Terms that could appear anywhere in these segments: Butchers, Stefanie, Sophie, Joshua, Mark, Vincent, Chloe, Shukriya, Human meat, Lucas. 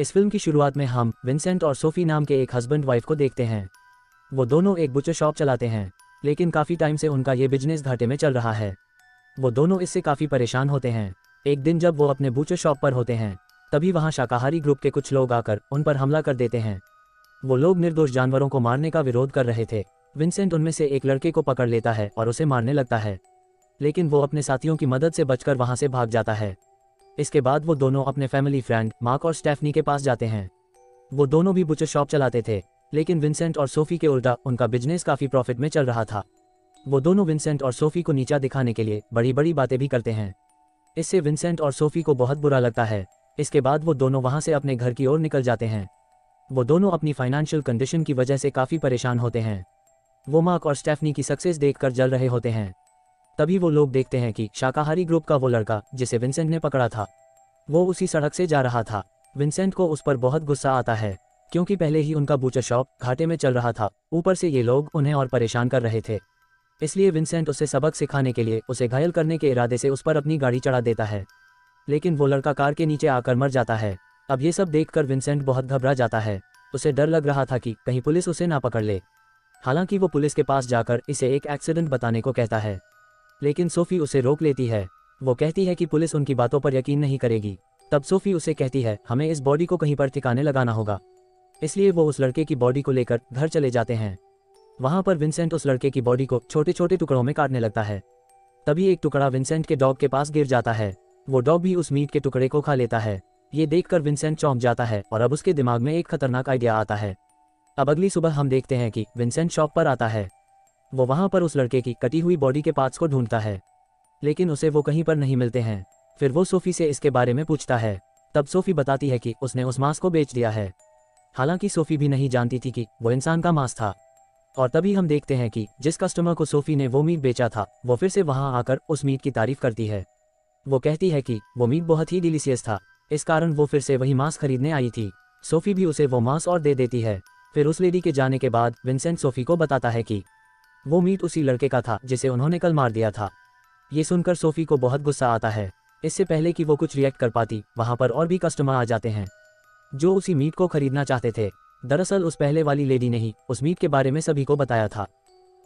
इस फिल्म की शुरुआत में हम विंसेंट और सोफी नाम के एक हस्बैंड वाइफ को देखते हैं। वो दोनों एक बुचर शॉप चलाते हैं, लेकिन काफ़ी टाइम से उनका ये बिजनेस घाटे में चल रहा है। वो दोनों इससे काफ़ी परेशान होते हैं। एक दिन जब वो अपने बूचर शॉप पर होते हैं, तभी वहाँ शाकाहारी ग्रुप के कुछ लोग आकर उन पर हमला कर देते हैं। वो लोग निर्दोष जानवरों को मारने का विरोध कर रहे थे। विंसेंट उनमें से एक लड़के को पकड़ लेता है और उसे मारने लगता है, लेकिन वो अपने साथियों की मदद से बचकर वहाँ से भाग जाता है। इसके बाद वो दोनों अपने फैमिली फ्रेंड मार्क और स्टेफनी के पास जाते हैं। वो दोनों भी बूचर शॉप चलाते थे, लेकिन विंसेंट और सोफी के उल्टा उनका बिजनेस काफ़ी प्रॉफिट में चल रहा था। वो दोनों विंसेंट और सोफी को नीचा दिखाने के लिए बड़ी बड़ी बातें भी करते हैं। इससे विंसेंट और सोफी को बहुत बुरा लगता है। इसके बाद वो दोनों वहाँ से अपने घर की ओर निकल जाते हैं। वो दोनों अपनी फाइनेंशियल कंडीशन की वजह से काफ़ी परेशान होते हैं। वो मार्क और स्टेफनी की सक्सेस देखकर जल रहे होते हैं। तभी वो लोग देखते हैं कि शाकाहारी ग्रुप का वो लड़का जिसे विंसेंट ने पकड़ा था, वो उसी सड़क से जा रहा था। विंसेंट को उस पर बहुत गुस्सा आता है, क्योंकि पहले ही उनका बूचर शॉप घाटे में चल रहा था, ऊपर से ये लोग उन्हें और परेशान कर रहे थे। इसलिए विंसेंट उसे सबक सिखाने के लिए उसे घायल करने के इरादे से उस पर अपनी गाड़ी चढ़ा देता है, लेकिन वो लड़का कार के नीचे आकर मर जाता है। अब ये सब देखकर विंसेंट बहुत घबरा जाता है। उसे डर लग रहा था कि कहीं पुलिस उसे ना पकड़ ले। हालांकि वो पुलिस के पास जाकर इसे एक एक्सीडेंट बताने को कहता है, लेकिन सोफी उसे रोक लेती है। वो कहती है कि पुलिस उनकी बातों पर यकीन नहीं करेगी। तब सोफी उसे कहती है, हमें इस बॉडी को कहीं पर ठिकाने लगाना होगा। इसलिए वो उस लड़के की बॉडी को लेकर घर चले जाते हैं। वहाँ पर विंसेंट उस लड़के की बॉडी को छोटे छोटे टुकड़ों में काटने लगता है। तभी एक टुकड़ा विंसेंट के डॉग के पास गिर जाता है। वो डॉग भी उस मीट के टुकड़े को खा लेता है। ये देखकर विंसेंट चौंक जाता है और अब उसके दिमाग में एक खतरनाक आइडिया आता है। अब अगली सुबह हम देखते हैं कि विंसेंट शॉप पर आता है। वो वहाँ पर उस लड़के की कटी हुई बॉडी के पार्ट्स को ढूंढता है, लेकिन उसे वो कहीं पर नहीं मिलते हैं। फिर वो सोफी से इसके बारे में पूछता है। तब सोफी बताती है कि उसने उस मांस को बेच दिया है। हालांकि सोफी भी नहीं जानती थी कि वो इंसान का मांस था। और तभी हम देखते हैं कि जिस कस्टमर को सोफी ने वो मीट बेचा था, वो फिर से वहाँ आकर उस मीट की तारीफ करती है। वो कहती है कि वो मीट बहुत ही डिलीशियस था, इस कारण वो फिर से वही मांस खरीदने आई थी। सोफी भी उसे वो मांस और दे देती है। फिर उस लेडी के जाने के बाद विंसेंट सोफी को बताता है कि वो मीट उसी लड़के का था जिसे उन्होंने कल मार दिया था। ये सुनकर सोफी को बहुत गुस्सा आता है। इससे पहले कि वो कुछ रिएक्ट कर पाती, वहाँ पर और भी कस्टमर आ जाते हैं जो उसी मीट को खरीदना चाहते थे। दरअसल उस पहले वाली लेडी ने ही उस मीट के बारे में सभी को बताया था।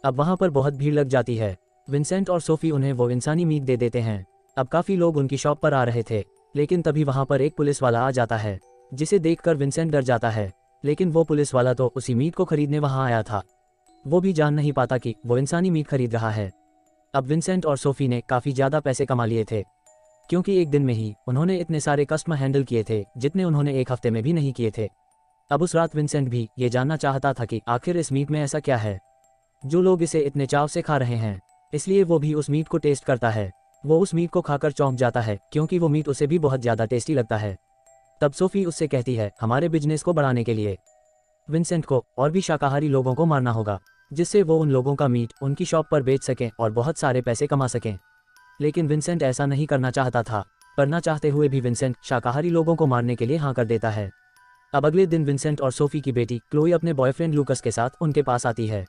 अब वहाँ पर बहुत भीड़ लग जाती है। विंसेंट और सोफी उन्हें वो इंसानी मीट दे देते हैं। अब काफ़ी लोग उनकी शॉप पर आ रहे थे, लेकिन तभी वहाँ पर एक पुलिस वाला आ जाता है, जिसे देखकर विंसेंट डर जाता है। लेकिन वो पुलिस वाला तो उसी मीट को खरीदने वहाँ आया था। वो भी जान नहीं पाता कि वो इंसानी मीट खरीद रहा है। अब विंसेंट और सोफी ने काफ़ी ज़्यादा पैसे कमा लिए थे, क्योंकि एक दिन में ही उन्होंने इतने सारे कस्टमर हैंडल किए थे जितने उन्होंने एक हफ्ते में भी नहीं किए थे। अब उस रात विंसेंट भी ये जानना चाहता था कि आखिर इस मीट में ऐसा क्या है जो लोग इसे इतने चाव से खा रहे हैं। इसलिए वो भी उस मीट को टेस्ट करता है। वो उस मीट को खाकर चौंक जाता है, क्योंकि वो मीट उसे भी बहुत ज़्यादा टेस्टी लगता है। तब सोफी उससे कहती है, हमारे बिजनेस को बढ़ाने के लिए विंसेंट को और भी शाकाहारी लोगों को मारना होगा, जिससे वो उन लोगों का मीट उनकी शॉप पर बेच सकें और बहुत सारे पैसे कमा सकें। लेकिन विंसेंट ऐसा नहीं करना चाहता था, पर ना चाहते हुए भी विंसेंट शाकाहारी लोगों को मारने के लिए हाँ कर देता है। अब अगले दिन विंसेंट और सोफी की बेटी क्लोई अपने बॉयफ्रेंड लूकस के साथ उनके पास आती है।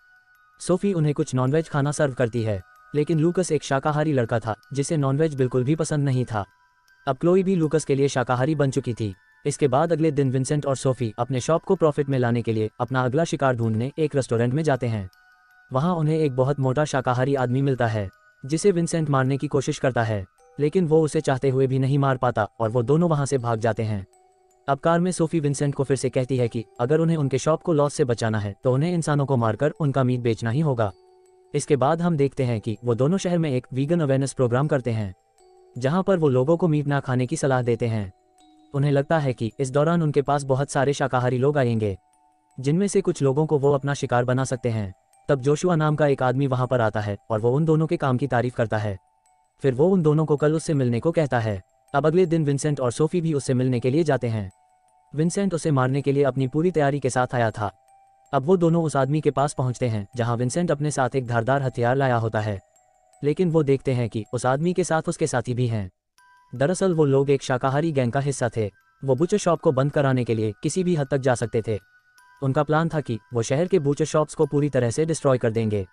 सोफी उन्हें कुछ नॉनवेज खाना सर्व करती है, लेकिन लूकस एक शाकाहारी लड़का था जिसे नॉनवेज बिल्कुल भी पसंद नहीं था। अब क्लोई भी लूकस के लिए शाकाहारी बन चुकी थी। इसके बाद अगले दिन विंसेंट और सोफी अपने शॉप को प्रॉफिट में लाने के लिए अपना अगला शिकार ढूंढने एक रेस्टोरेंट में जाते हैं। वहाँ उन्हें एक बहुत मोटा शाकाहारी आदमी मिलता है, जिसे विंसेंट मारने की कोशिश करता है, लेकिन वो उसे चाहते हुए भी नहीं मार पाता और वो दोनों वहाँ से भाग जाते हैं। अब कार में सोफी विंसेंट को फिर से कहती है कि अगर उन्हें उनके शॉप को लॉस से बचाना है तो उन्हें इंसानों को मारकर उनका मीट बेचना ही होगा। इसके बाद हम देखते हैं कि वो दोनों शहर में एक वीगन अवेयरनेस प्रोग्राम करते हैं, जहाँ पर वो लोगों को मीट ना खाने की सलाह देते हैं। उन्हें लगता है कि इस दौरान उनके पास बहुत सारे शाकाहारी लोग आएंगे, जिनमें से कुछ लोगों को वो अपना शिकार बना सकते हैं। तब जोशुआ नाम का एक आदमी वहाँ पर आता है और वो उन दोनों के काम की तारीफ करता है। फिर वो उन दोनों को कल उससे मिलने को कहता है। अब अगले दिन विंसेंट और सोफी भी उससे मिलने के लिए जाते हैं। विंसेंट उसे मारने के लिए अपनी पूरी तैयारी के साथ आया था। अब वो दोनों उस आदमी के पास पहुँचते हैं, जहाँ विंसेंट अपने साथ एक धारदार हथियार लाया होता है, लेकिन वो देखते हैं कि उस आदमी के साथ उसके साथी भी हैं। दरअसल वो लोग एक शाकाहारी गैंग का हिस्सा थे। वो बूचर शॉप को बंद कराने के लिए किसी भी हद तक जा सकते थे। उनका प्लान था कि वो शहर के बूचर शॉप्स को पूरी तरह से डिस्ट्रॉय कर देंगे।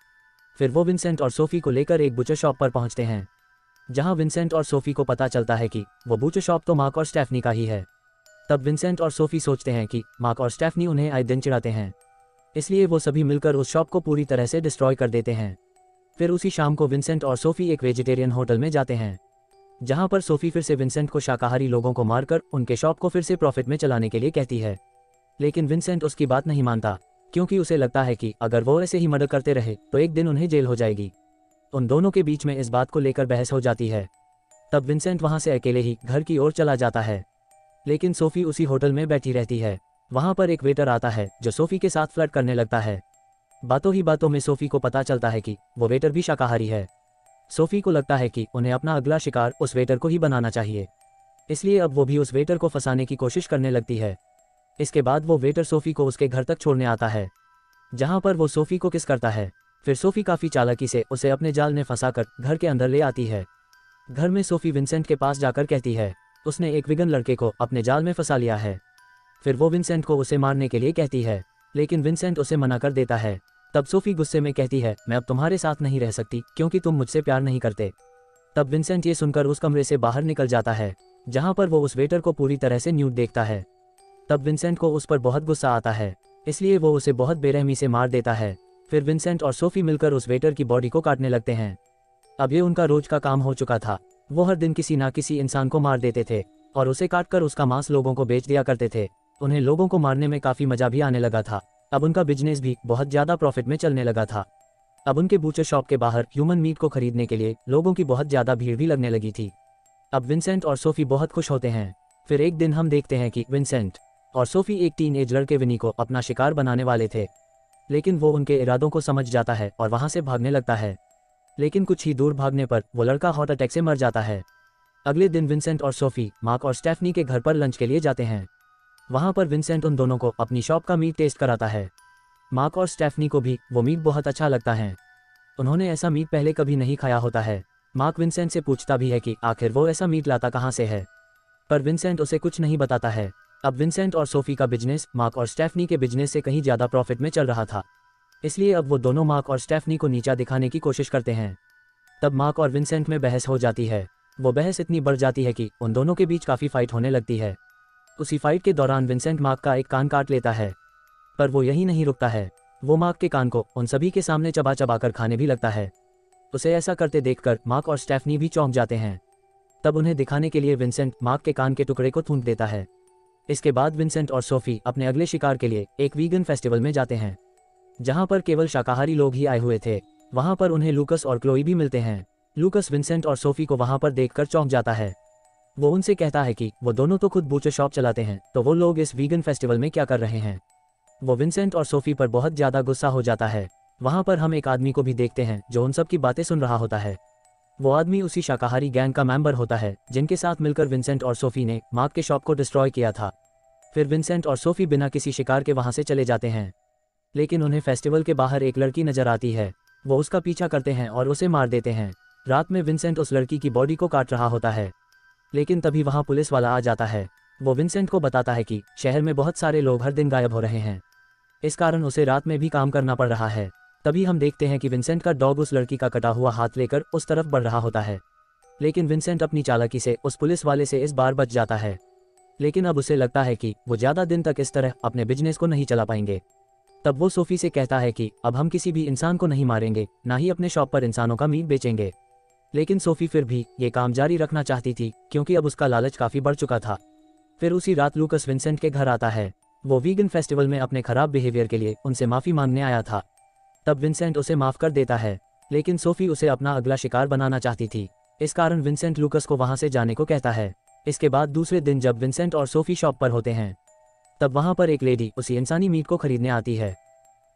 फिर वो विंसेंट और सोफी को लेकर एक बूचर शॉप पर पहुंचते हैं, जहां विंसेंट और सोफी को पता चलता है कि वो बूचर शॉप तो मार्क और स्टेफनी का ही है। तब विंसेंट और सोफी सोचते हैं कि मार्क और स्टेफनी उन्हें आए दिन चिढ़ाते हैं, इसलिए वो सभी मिलकर उस शॉप को पूरी तरह से डिस्ट्रॉय कर देते हैं। फिर उसी शाम को विंसेंट और सोफी एक वेजिटेरियन होटल में जाते हैं, जहां पर सोफी फिर से विंसेंट को शाकाहारी लोगों को मारकर उनके शॉप को फिर से प्रॉफिट में चलाने के लिए कहती है, लेकिन विंसेंट उसकी बात नहीं मानता क्योंकि उसे लगता है कि अगर वो ऐसे ही मर्डर करते रहे तो एक दिन उन्हें जेल हो जाएगी। उन दोनों के बीच में इस बात को लेकर बहस हो जाती है। तब विंसेंट वहां से अकेले ही घर की ओर चला जाता है, लेकिन सोफी उसी होटल में बैठी रहती है। वहां पर एक वेटर आता है जो सोफी के साथ फ्लर्ट करने लगता है। बातों ही बातों में सोफी को पता चलता है कि वो वेटर भी शाकाहारी है। सोफी को लगता है कि उन्हें अपना अगला शिकार उस वेटर को ही बनाना चाहिए, इसलिए अब वो भी उस वेटर को फंसाने की कोशिश करने लगती है। इसके बाद वो वेटर सोफी को उसके घर तक छोड़ने आता है, जहां पर वो सोफी को किस करता है। फिर सोफी काफ़ी चालाकी से उसे अपने जाल में फंसाकर घर के अंदर ले आती है। घर में सोफी विंसेंट के पास जाकर कहती है उसने एक विगन लड़के को अपने जाल में फंसा लिया है। फिर वो विंसेंट को उसे मारने के लिए कहती है, लेकिन विंसेंट उसे मना कर देता है। तब सोफी गुस्से में कहती है, मैं अब तुम्हारे साथ नहीं रह सकती क्योंकि तुम मुझसे प्यार नहीं करते। तब विंसेंट ये सुनकर उस कमरे से बाहर निकल जाता है, जहाँ पर वो उस वेटर को पूरी तरह से न्यूड देखता है। तब विंसेंट को उस पर बहुत गुस्सा आता है, इसलिए वो उसे बहुत बेरहमी से मार देता है। फिर विंसेंट और सोफी मिलकर उस वेटर की बॉडी को काटने लगते हैं। अब ये उनका रोज का काम हो चुका था। वो हर दिन किसी ना किसी इंसान को मार देते थे और उसे काटकर उसका मांस लोगों को बेच दिया करते थे। उन्हें लोगों को मारने में काफ़ी मज़ा भी आने लगा था। अब उनका बिजनेस भी बहुत ज़्यादा प्रॉफिट में चलने लगा था। अब उनके बूचर शॉप के बाहर ह्यूमन मीट को खरीदने के लिए लोगों की बहुत ज़्यादा भीड़ भी लगने लगी थी। अब विंसेंट और सोफी बहुत खुश होते हैं। फिर एक दिन हम देखते हैं कि विंसेंट और सोफी एक टीनएज लड़के विनी को अपना शिकार बनाने वाले थे, लेकिन वो उनके इरादों को समझ जाता है और वहाँ से भागने लगता है। लेकिन कुछ ही दूर भागने पर वो लड़का हार्ट अटैक से मर जाता है। अगले दिन विंसेंट और सोफी मार्क और स्टेफनी के घर पर लंच के लिए जाते हैं। वहाँ पर विंसेंट उन दोनों को अपनी शॉप का मीट टेस्ट कराता है। मार्क और स्टेफनी को भी वो मीट बहुत अच्छा लगता है। उन्होंने ऐसा मीट पहले कभी नहीं खाया होता है। मार्क विंसेंट से पूछता भी है कि आखिर वो ऐसा मीट लाता कहाँ से है, पर विंसेंट उसे कुछ नहीं बताता है। अब विंसेंट और सोफी का बिजनेस मार्क और स्टेफनी के बिजनेस से कहीं ज़्यादा प्रॉफिट में चल रहा था, इसलिए अब वो दोनों मार्क और स्टेफनी को नीचा दिखाने की कोशिश करते हैं। तब मार्क और विंसेंट में बहस हो जाती है। वो बहस इतनी बढ़ जाती है कि उन दोनों के बीच काफ़ी फाइट होने लगती है। उसी फाइट के दौरान विंसेंट मार्क का एक कान काट लेता है, पर वो यही नहीं रुकता है। वो मार्क के कान को उन सभी के सामने चबा चबा कर खाने भी लगता है। उसे ऐसा करते देखकर मार्क और स्टेफनी भी चौंक जाते हैं। तब उन्हें दिखाने के लिए विंसेंट मार्क के कान के टुकड़े को थूक देता है। इसके बाद विंसेंट और सोफी अपने अगले शिकार के लिए एक वीगन फेस्टिवल में जाते हैं, जहां पर केवल शाकाहारी लोग ही आए हुए थे। वहां पर उन्हें लूकस और क्लोई भी मिलते हैं। लूकस विंसेंट और सोफी को वहां पर देखकर चौंक जाता है। वो उनसे कहता है कि वो दोनों तो खुद बूचर शॉप चलाते हैं, तो वो लोग इस वीगन फेस्टिवल में क्या कर रहे हैं। वो विंसेंट और सोफी पर बहुत ज़्यादा गुस्सा हो जाता है। वहाँ पर हम एक आदमी को भी देखते हैं जो उन सब की बातें सुन रहा होता है। वो आदमी उसी शाकाहारी गैंग का मेंबर होता है जिनके साथ मिलकर विंसेंट और सोफी ने मार्क के शॉप को डिस्ट्रॉय किया था। फिर विंसेंट और सोफी बिना किसी शिकार के वहाँ से चले जाते हैं, लेकिन उन्हें फेस्टिवल के बाहर एक लड़की नजर आती है। वो उसका पीछा करते हैं और उसे मार देते हैं। रात में विंसेंट उस लड़की की बॉडी को काट रहा होता है, लेकिन तभी वहाँ पुलिस वाला आ जाता है। वो विंसेंट को बताता है कि शहर में बहुत सारे लोग हर दिन गायब हो रहे हैं, इस कारण उसे रात में भी काम करना पड़ रहा है। तभी हम देखते हैं कि विंसेंट का डॉग उस लड़की का कटा हुआ हाथ लेकर उस तरफ बढ़ रहा होता है, लेकिन विंसेंट अपनी चालाकी से उस पुलिस वाले से इस बार बच जाता है। लेकिन अब उसे लगता है कि वो ज़्यादा दिन तक इस तरह अपने बिजनेस को नहीं चला पाएंगे। तब वो सोफी से कहता है कि अब हम किसी भी इंसान को नहीं मारेंगे, ना ही अपने शॉप पर इंसानों का मीट बेचेंगे। लेकिन सोफी फिर भी ये काम जारी रखना चाहती थी क्योंकि अब उसका लालच काफ़ी बढ़ चुका था। फिर उसी रात लूकस विंसेंट के घर आता है। वो वीगन फेस्टिवल में अपने खराब बिहेवियर के लिए उनसे माफ़ी मांगने आया था। तब विंसेंट उसे माफ़ कर देता है, लेकिन सोफी उसे अपना अगला शिकार बनाना चाहती थी। इस कारण विंसेंट लूकस को वहाँ से जाने को कहता है। इसके बाद दूसरे दिन जब विंसेंट और सोफी शॉप पर होते हैं, तब वहाँ पर एक लेडी उसी इंसानी मीट को खरीदने आती है,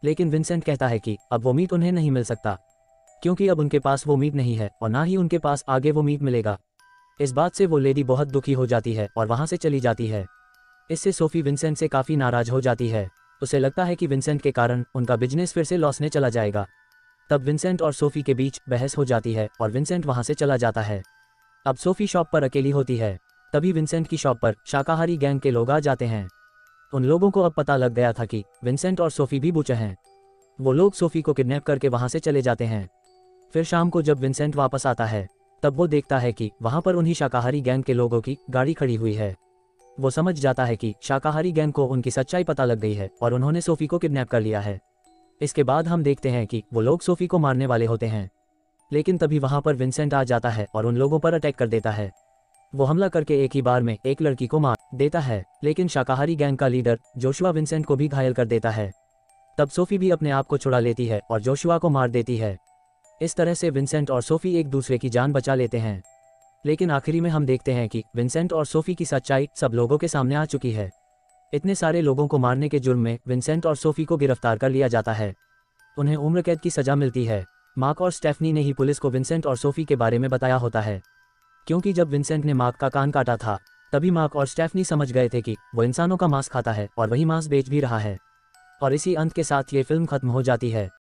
लेकिन विंसेंट कहता है कि अब वो मीट उन्हें नहीं मिल सकता क्योंकि अब उनके पास वो मीट नहीं है और ना ही उनके पास आगे वो मीट मिलेगा। इस बात से वो लेडी बहुत दुखी हो जाती है और वहाँ से चली जाती है। इससे सोफी विंसेंट से काफ़ी नाराज़ हो जाती है। उसे लगता है कि विंसेंट के कारण उनका बिजनेस फिर से लॉस में चला जाएगा। तब विंसेंट और सोफी के बीच बहस हो जाती है और विंसेंट वहां से चला जाता है। अब सोफी शॉप पर अकेली होती है। तभी विंसेंट की शॉप पर शाकाहारी गैंग के लोग आ जाते हैं। उन लोगों को अब पता लग गया था कि विंसेंट और सोफी भी बूचर हैं। वो लोग सोफी को किडनैप करके वहाँ से चले जाते हैं। फिर शाम को जब विंसेंट वापस आता है, तब वो देखता है कि वहाँ पर उन्हीं शाकाहारी गैंग के लोगों की गाड़ी खड़ी हुई है। वो समझ जाता है कि शाकाहारी गैंग को उनकी सच्चाई पता लग गई है और उन्होंने सोफी को किडनैप कर लिया है। इसके बाद हम देखते हैं कि वो लोग सोफी को मारने वाले होते हैं, लेकिन तभी वहां पर विंसेंट आ जाता है और उन लोगों पर अटैक कर देता है। वो हमला करके एक ही बार में एक लड़की को मार देता है, लेकिन शाकाहारी गैंग का लीडर जोशुआ विंसेंट को भी घायल कर देता है। तब सोफी भी अपने आप को छुड़ा लेती है और जोशुआ को मार देती है। इस तरह से विंसेंट और सोफी एक दूसरे की जान बचा लेते हैं, लेकिन आखिरी में हम देखते हैं कि विंसेंट और सोफी की सच्चाई सब लोगों के सामने आ चुकी है। इतने सारे लोगों को मारने के जुर्म में विंसेंट और सोफी को गिरफ्तार कर लिया जाता है। उन्हें उम्र कैद की सजा मिलती है। मार्क और स्टेफनी ने ही पुलिस को विंसेंट और सोफी के बारे में बताया होता है, क्योंकि जब विंसेंट ने मार्क का कान काटा था तभी मार्क और स्टेफनी समझ गए थे कि वो इंसानों का मांस खाता है और वही मांस बेच भी रहा है। और इसी अंत के साथ ये फिल्म खत्म हो जाती है।